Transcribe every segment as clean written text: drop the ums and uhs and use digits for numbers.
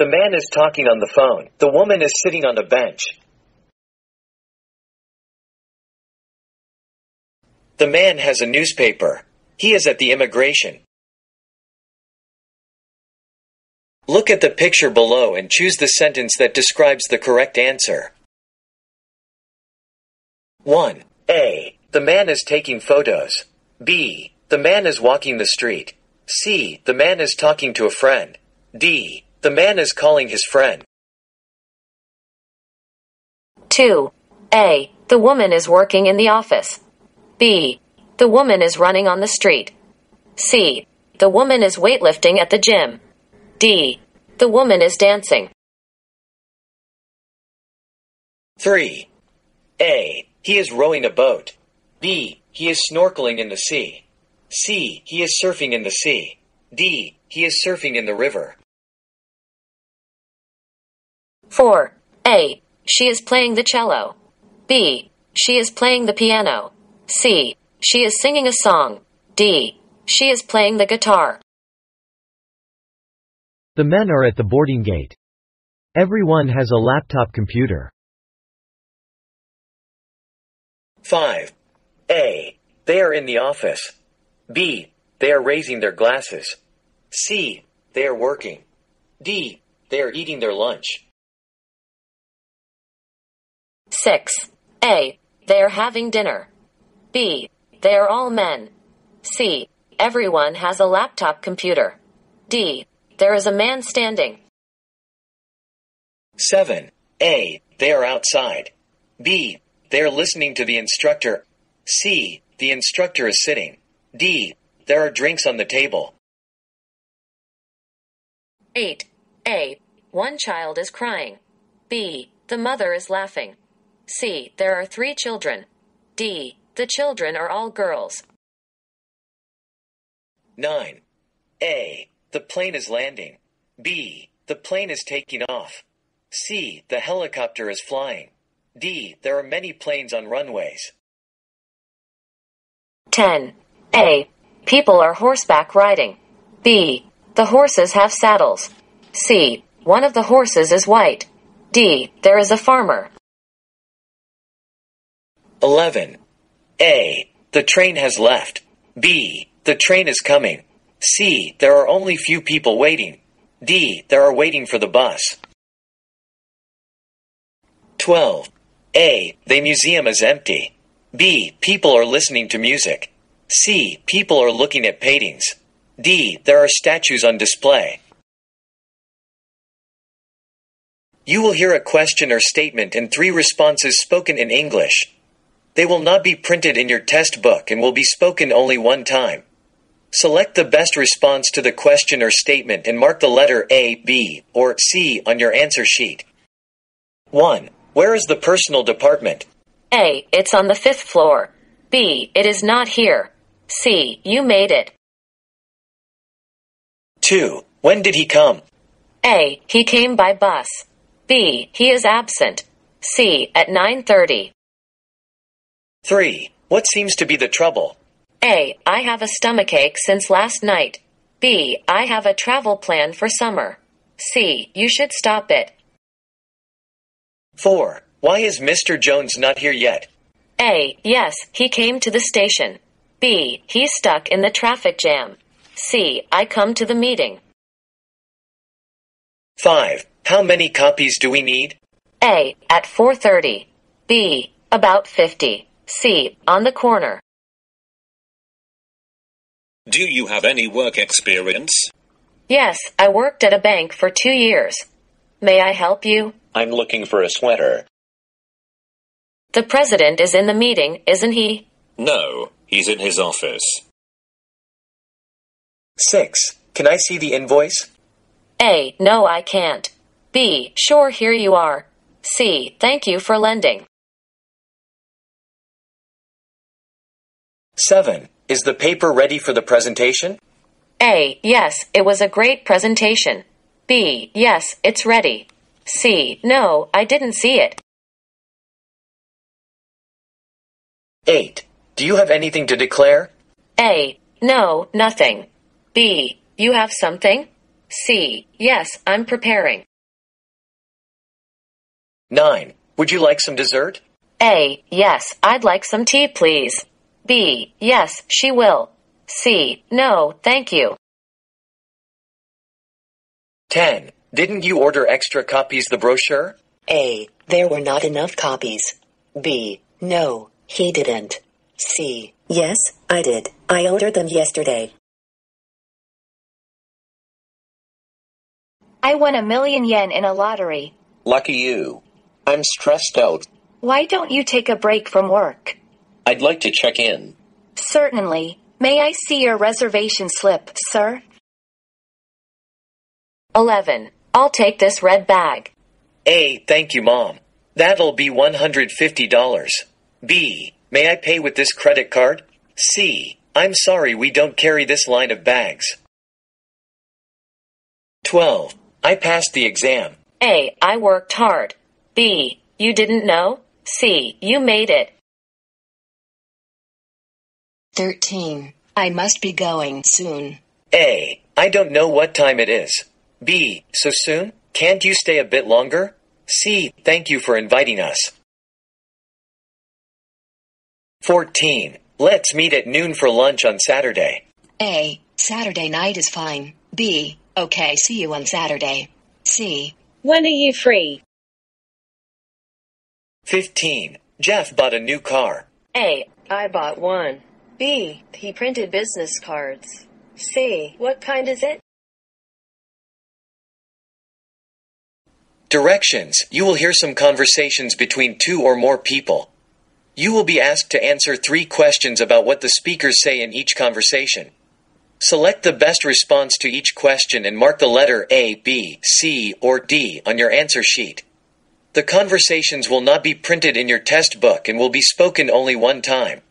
The man is talking on the phone. The woman is sitting on a bench. The man has a newspaper. He is at the immigration. Look at the picture below and choose the sentence that describes the correct answer. 1. A. The man is taking photos. B. The man is walking the street. C. The man is talking to a friend. D. The man is calling his friend. 2. A. The woman is working in the office. B. The woman is running on the street. C. The woman is weightlifting at the gym. D. The woman is dancing. 3. A. He is rowing a boat. B. He is snorkeling in the sea. C. He is surfing in the sea. D. He is surfing in the river. 4. A. She is playing the cello. B. She is playing the piano. C. She is singing a song. D. She is playing the guitar. The men are at the boarding gate. Everyone has a laptop computer. 5. A. They are in the office. B. They are raising their glasses. C. They are working. D. They are eating their lunch. 6. A. They are having dinner. B. They are all men. C. Everyone has a laptop computer. D. There is a man standing. 7. A. They are outside. B. They are listening to the instructor. C. The instructor is sitting. D. There are drinks on the table. 8. A. One child is crying. B. The mother is laughing. C. There are 3 children. D. The children are all girls. 9. A. The plane is landing. B. The plane is taking off. C. The helicopter is flying. D. There are many planes on runways. 10. A. People are horseback riding. B. The horses have saddles. C. One of the horses is white. D. There is a farmer. 11. A. The train has left. B. The train is coming. C. There are only few people waiting. D. There are waiting for the bus. 12. A. The museum is empty. B. People are listening to music. C. People are looking at paintings. D. There are statues on display. You will hear a question or statement and 3 responses spoken in English. They will not be printed in your test book and will be spoken only one time. Select the best response to the question or statement and mark the letter A, B, or C on your answer sheet. 1. Where is the personal department? A. It's on the 5th floor. B. It is not here. C. You made it. 2. When did he come? A. He came by bus. B. He is absent. C. At 9:30. 3. What seems to be the trouble? A. I have a stomachache since last night. B. I have a travel plan for summer. C. You should stop it. 4. Why is Mr. Jones not here yet? A. Yes, he came to the station. B. He's stuck in the traffic jam. C. I come to the meeting. 5. How many copies do we need? A. At 4:30. B. About 50. C. On the corner. Do you have any work experience? Yes, I worked at a bank for 2 years. May I help you? I'm looking for a sweater. The president is in the meeting, isn't he? No, he's in his office. 6. Can I see the invoice? A. No, I can't. B. Sure, here you are. C. Thank you for lending. 7. Is the paper ready for the presentation? A. Yes, it was a great presentation. B. Yes, it's ready. C. No, I didn't see it. 8. Do you have anything to declare? A. No, nothing. B. You have something? C. Yes, I'm preparing. 9. Would you like some dessert? A. Yes, I'd like some tea, please. B. Yes, she will. C. No, thank you. 10. Didn't you order extra copies the brochure? A. There were not enough copies. B. No, he didn't. C. Yes, I did. I ordered them yesterday. I won ¥1,000,000 in a lottery. Lucky you. I'm stressed out. Why don't you take a break from work? I'd like to check in. Certainly. May I see your reservation slip, sir? 11. I'll take this red bag. A. Thank you, Mom. That'll be $150. B. May I pay with this credit card? C. I'm sorry we don't carry this line of bags. 12. I passed the exam. A. I worked hard. B. You didn't know? C. You made it. 13. I must be going soon. A. I don't know what time it is. B. So soon? Can't you stay a bit longer? C. Thank you for inviting us. 14. Let's meet at noon for lunch on Saturday. A. Saturday night is fine. B. Okay, see you on Saturday. C. When are you free? 15. Jeff bought a new car. A. I bought one. B. He printed business cards. C. What kind is it? Directions. You will hear some conversations between two or more people. You will be asked to answer 3 questions about what the speakers say in each conversation. Select the best response to each question and mark the letter A, B, C, or D on your answer sheet. The conversations will not be printed in your test book and will be spoken only one time.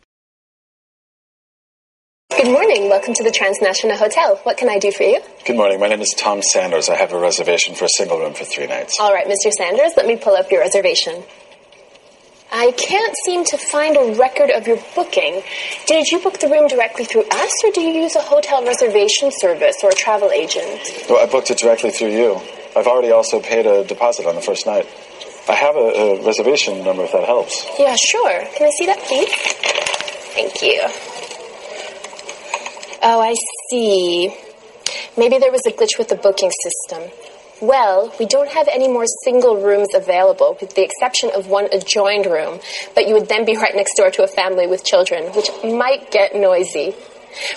Good morning. Welcome to the Transnational Hotel. What can I do for you? Good morning. My name is Tom Sanders. I have a reservation for a single room for 3 nights. All right, Mr. Sanders, let me pull up your reservation. I can't seem to find a record of your booking. Did you book the room directly through us, or do you use a hotel reservation service or a travel agent? Well, I booked it directly through you. I've already also paid a deposit on the first night. I have a reservation number if that helps. Yeah, sure. Can I see that, please? Thank you. Oh, I see. Maybe there was a glitch with the booking system. Well, we don't have any more single rooms available, with the exception of one adjoined room, but you would then be right next door to a family with children, which might get noisy.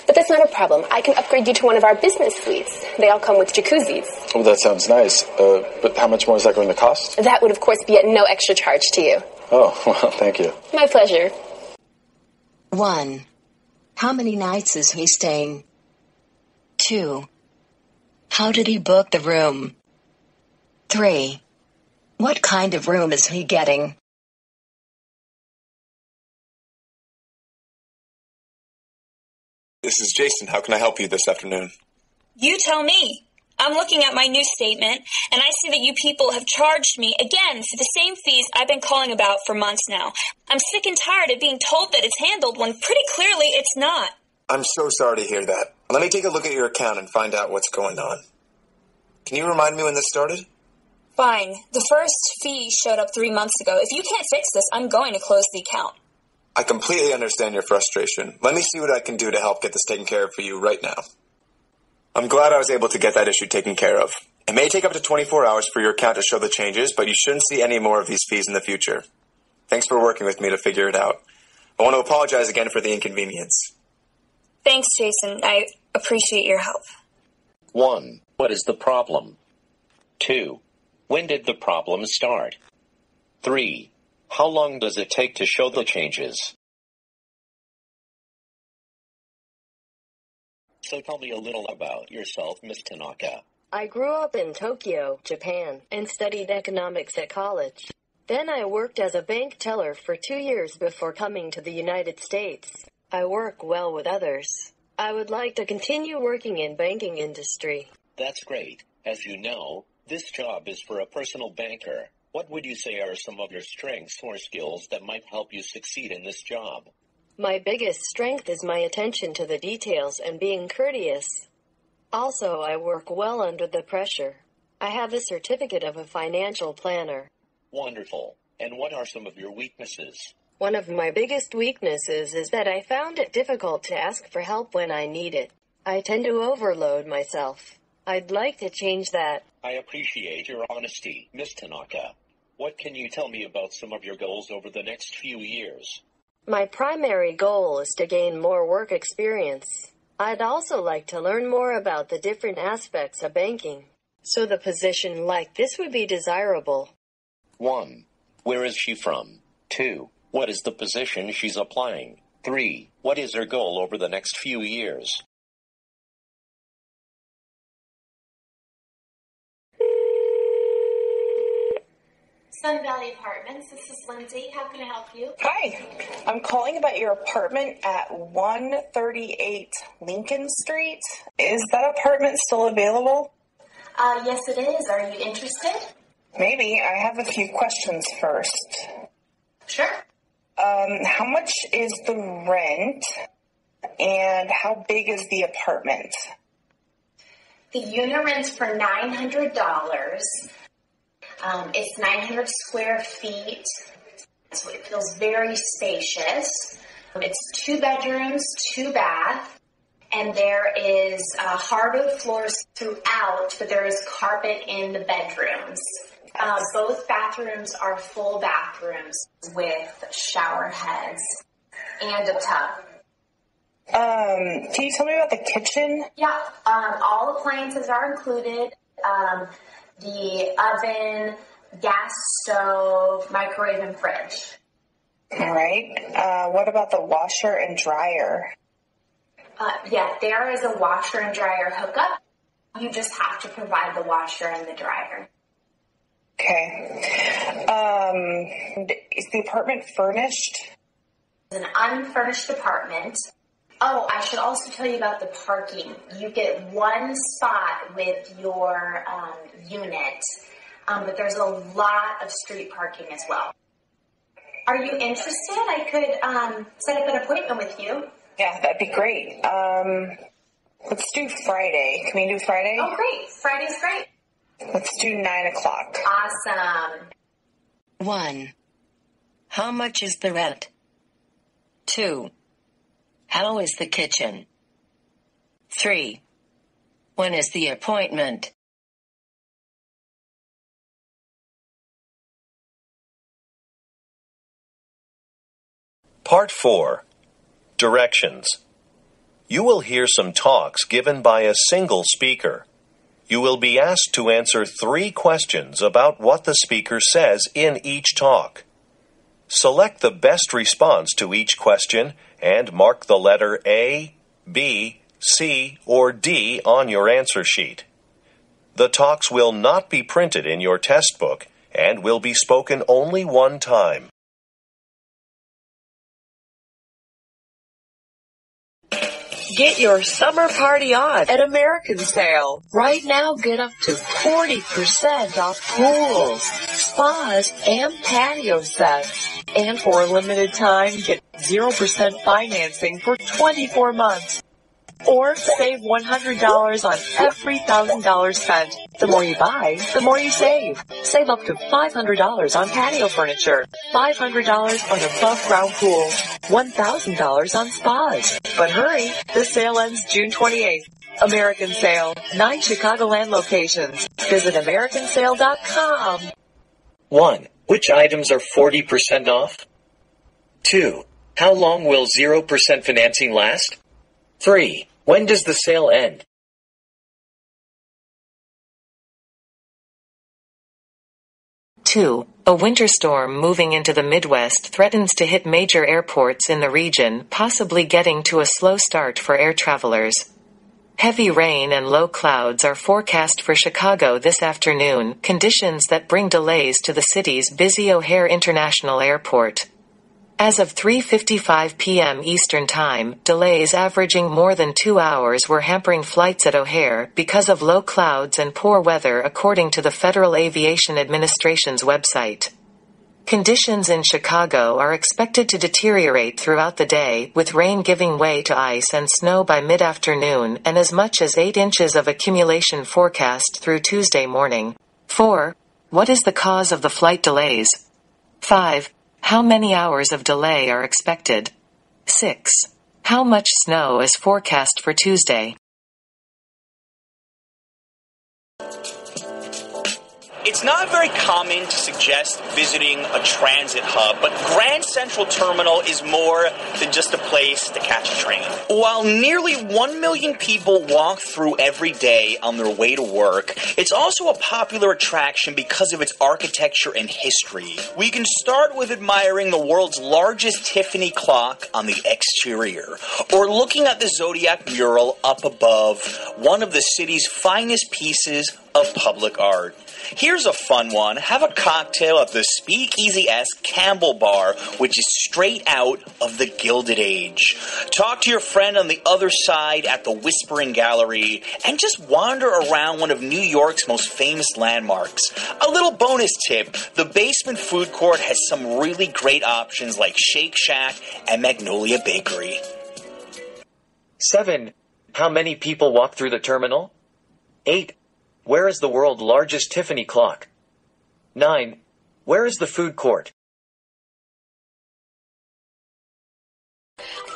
But that's not a problem. I can upgrade you to one of our business suites. They all come with jacuzzis. Oh, that sounds nice. But how much more is that going to cost? That would, of course, be at no extra charge to you. Oh, well, thank you. My pleasure. 1. How many nights is he staying? 2. How did he book the room? 3. What kind of room is he getting? This is Jason. How can I help you this afternoon? You tell me. I'm looking at my new statement, and I see that you people have charged me again for the same fees I've been calling about for months now. I'm sick and tired of being told that it's handled when pretty clearly it's not. I'm so sorry to hear that. Let me take a look at your account and find out what's going on. Can you remind me when this started? Fine. The first fee showed up 3 months ago. If you can't fix this, I'm going to close the account. I completely understand your frustration. Let me see what I can do to help get this taken care of for you right now. I'm glad I was able to get that issue taken care of. It may take up to 24 hours for your account to show the changes, but you shouldn't see any more of these fees in the future. Thanks for working with me to figure it out. I want to apologize again for the inconvenience. Thanks, Jason. I appreciate your help. 1. What is the problem? 2. When did the problem start? 3. How long does it take to show the changes? So tell me a little about yourself, Ms. Tanaka. I grew up in Tokyo, Japan, and studied economics at college. Then I worked as a bank teller for 2 years before coming to the United States. I work well with others. I would like to continue working in banking industry. That's great. As you know, this job is for a personal banker. What would you say are some of your strengths or skills that might help you succeed in this job? My biggest strength is my attention to the details and being courteous. Also, I work well under the pressure. I have a certificate of a financial planner. Wonderful. And what are some of your weaknesses? One of my biggest weaknesses is that I found it difficult to ask for help when I need it. I tend to overload myself. I'd like to change that. I appreciate your honesty, Ms. Tanaka. What can you tell me about some of your goals over the next few years? My primary goal is to gain more work experience. I'd also like to learn more about the different aspects of banking. So the position like this would be desirable. 1. Where is she from? 2. What is the position she's applying? 3. What is her goal over the next few years? Sun Valley Apartments, this is Lindsay. How can I help you? Hi, I'm calling about your apartment at 138 Lincoln Street. Is that apartment still available? Yes, it is. Are you interested? Maybe. I have a few questions first. Sure. How much is the rent, and how big is the apartment? The unit rents for $900. It's 900 square feet, so it feels very spacious. It's 2 bedrooms, 2 baths, and there is hardwood floors throughout, but there is carpet in the bedrooms. Both bathrooms are full bathrooms with shower heads and a tub. Can you tell me about the kitchen? Yeah, all appliances are included. The oven, gas stove, microwave, and fridge. All right. What about the washer and dryer? Yeah, there is a washer and dryer hookup. You just have to provide the washer and the dryer. Okay. Is the apartment furnished? It's an unfurnished apartment. Oh, I should also tell you about the parking. You get one spot with your unit, but there's a lot of street parking as well. Are you interested? I could set up an appointment with you. Yeah, that'd be great. Let's do Friday. Can we do Friday? Oh, great. Friday's great. Let's do 9 o'clock. Awesome. 1. How much is the rent? 2. How is the kitchen? 3. When is the appointment? Part 4. Directions. You will hear some talks given by a single speaker. You will be asked to answer 3 questions about what the speaker says in each talk. Select the best response to each question and mark the letter A, B, C, or D on your answer sheet. The talks will not be printed in your test book and will be spoken only one time. Get your summer party on at American Sale. Right now, get up to 40% off pools, spas, and patio sets. And for a limited time, get 0% financing for 24 months. Or save $100 on every $1,000 spent. The more you buy, the more you save. Save up to $500 on patio furniture, $500 on above-ground pools, $1,000 on spas. But hurry, the sale ends June 28th. American Sale, 9 Chicagoland locations. Visit AmericanSale.com. 1. Which items are 40% off? 2. How long will 0% financing last? 3. When does the sale end? A winter storm moving into the Midwest threatens to hit major airports in the region, possibly getting to a slow start for air travelers. Heavy rain and low clouds are forecast for Chicago this afternoon, conditions that bring delays to the city's busy O'Hare International Airport. As of 3:55 p.m. Eastern Time, delays averaging more than 2 hours were hampering flights at O'Hare because of low clouds and poor weather, according to the Federal Aviation Administration's website. Conditions in Chicago are expected to deteriorate throughout the day, with rain giving way to ice and snow by mid-afternoon, and as much as 8 inches of accumulation forecast through Tuesday morning. 4. What is the cause of the flight delays? 5. How many hours of delay are expected? 6. How much snow is forecast for Tuesday? It's not very common to suggest visiting a transit hub, but Grand Central Terminal is more than just a place to catch a train. While nearly 1 million people walk through every day on their way to work, it's also a popular attraction because of its architecture and history. We can start with admiring the world's largest Tiffany clock on the exterior, or looking at the Zodiac mural up above, one of the city's finest pieces of public art. Here's a fun one. Have a cocktail at the speakeasy-esque Campbell Bar, which is straight out of the Gilded Age. Talk to your friend on the other side at the Whispering Gallery, and just wander around one of New York's most famous landmarks. A little bonus tip, the basement food court has some really great options like Shake Shack and Magnolia Bakery. 7. How many people walk through the terminal? 8. Where is the world's largest Tiffany clock? 9. Where is the food court?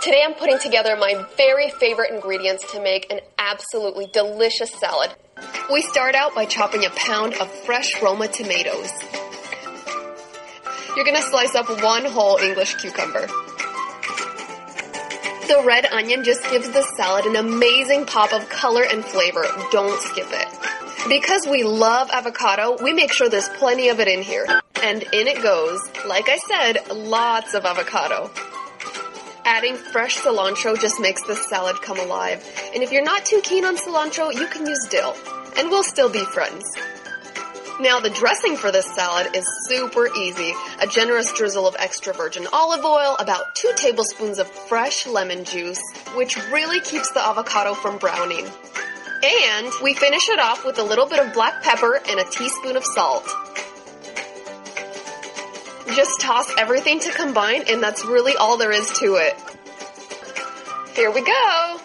Today I'm putting together my very favorite ingredients to make an absolutely delicious salad. We start out by chopping a pound of fresh Roma tomatoes. You're going to slice up one whole English cucumber. The red onion just gives the salad an amazing pop of color and flavor. Don't skip it. Because we love avocado, we make sure there's plenty of it in here. And in it goes. Like I said, lots of avocado. Adding fresh cilantro just makes this salad come alive. And if you're not too keen on cilantro, you can use dill. And we'll still be friends. Now the dressing for this salad is super easy. A generous drizzle of extra virgin olive oil, about 2 tablespoons of fresh lemon juice, which really keeps the avocado from browning. And we finish it off with a little bit of black pepper and a teaspoon of salt. Just toss everything to combine, and that's really all there is to it. Here we go.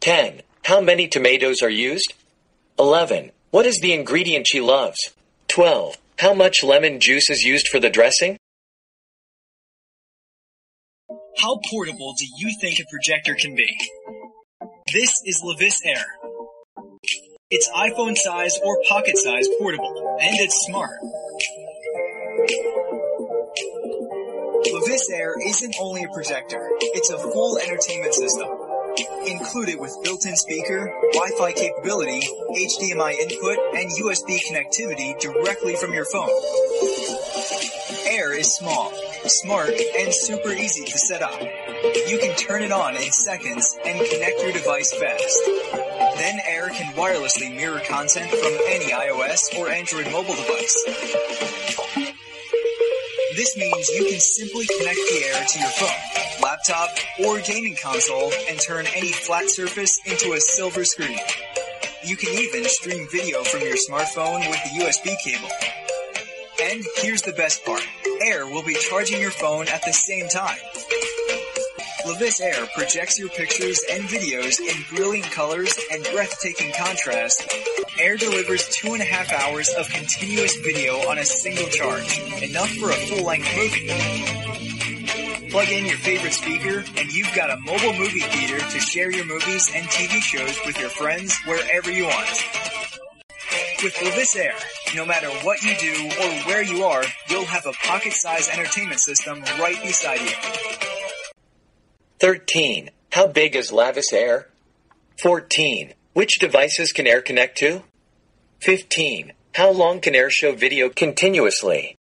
10. How many tomatoes are used? 11. What is the ingredient she loves? 12. How much lemon juice is used for the dressing? How portable do you think a projector can be? This is Levis Air. It's iPhone size or pocket size portable, and it's smart. Levis Air isn't only a projector, it's a full entertainment system. Included with built-in speaker, Wi-Fi capability, HDMI input, and USB connectivity directly from your phone. Air is small, smart, and super easy to set up. You can turn it on in seconds and connect your device fast. Then Air can wirelessly mirror content from any iOS or Android mobile device. This means you can simply connect the Air to your phone, laptop, or gaming console and turn any flat surface into a silver screen. You can even stream video from your smartphone with the USB cable. And here's the best part. Air will be charging your phone at the same time. Levis Air projects your pictures and videos in brilliant colors and breathtaking contrast. Air delivers 2.5 hours of continuous video on a single charge, enough for a full-length movie. Plug in your favorite speaker, and you've got a mobile movie theater to share your movies and TV shows with your friends wherever you want. With Levis Air, no matter what you do or where you are, you'll have a pocket-sized entertainment system right beside you. 13. How big is Levis Air? 14. Which devices can Air connect to? 15. How long can Air show video continuously?